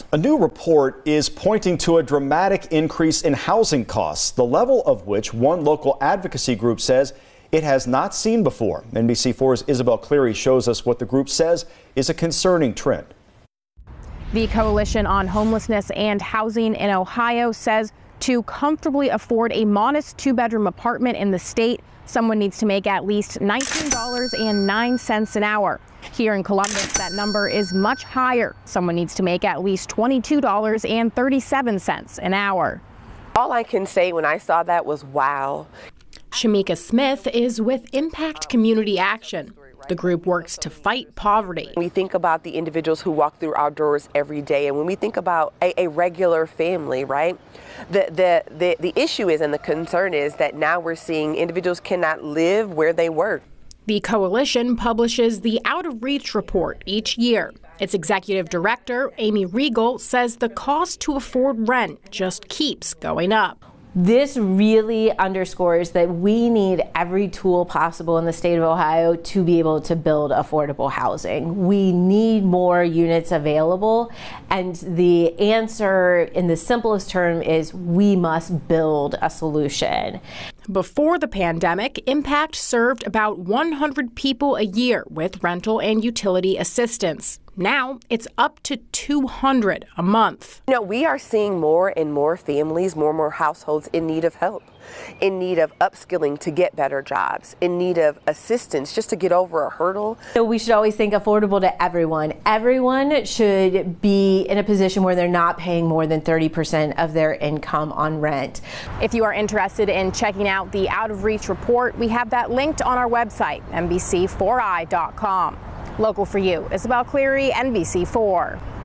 homeless. A new report is pointing to a dramatic increase in housing costs, the level of which one local advocacy group says it has not seen before. NBC4's Isabel Cleary shows us what the group says is a concerning trend. The Coalition on Homelessness and Housing in Ohio says to comfortably afford a modest two-bedroom apartment in the state, someone needs to make at least $19.09 an hour. Here in Columbus, that number is much higher. Someone needs to make at least $22.37 an hour. All I can say when I saw that was, wow. Shamika Smith is with Impact Community Action. The group works to fight poverty. We think about the individuals who walk through our doors every day, and when we think about a regular family, right, the issue is and the concern is that now we're seeing individuals cannot live where they work. The coalition publishes the Out of Reach report each year. Its executive director, Amy Riegel, says the cost to afford rent just keeps going up. This really underscores that we need every tool possible in the state of Ohio to be able to build affordable housing. We need more units available, and the answer in the simplest term is we must build a solution. Before the pandemic, Impact served about 100 people a year with rental and utility assistance. Now it's up to 200 a month. You know, we are seeing more and more families, more and more households in need of help, in need of upskilling to get better jobs, in need of assistance just to get over a hurdle. So we should always think affordable to everyone. Everyone should be in a position where they're not paying more than 30% of their income on rent. If you are interested in checking out the Out of Reach report, we have that linked on our website, NBC4i.com. Local for you, Isabel Cleary, NBC4.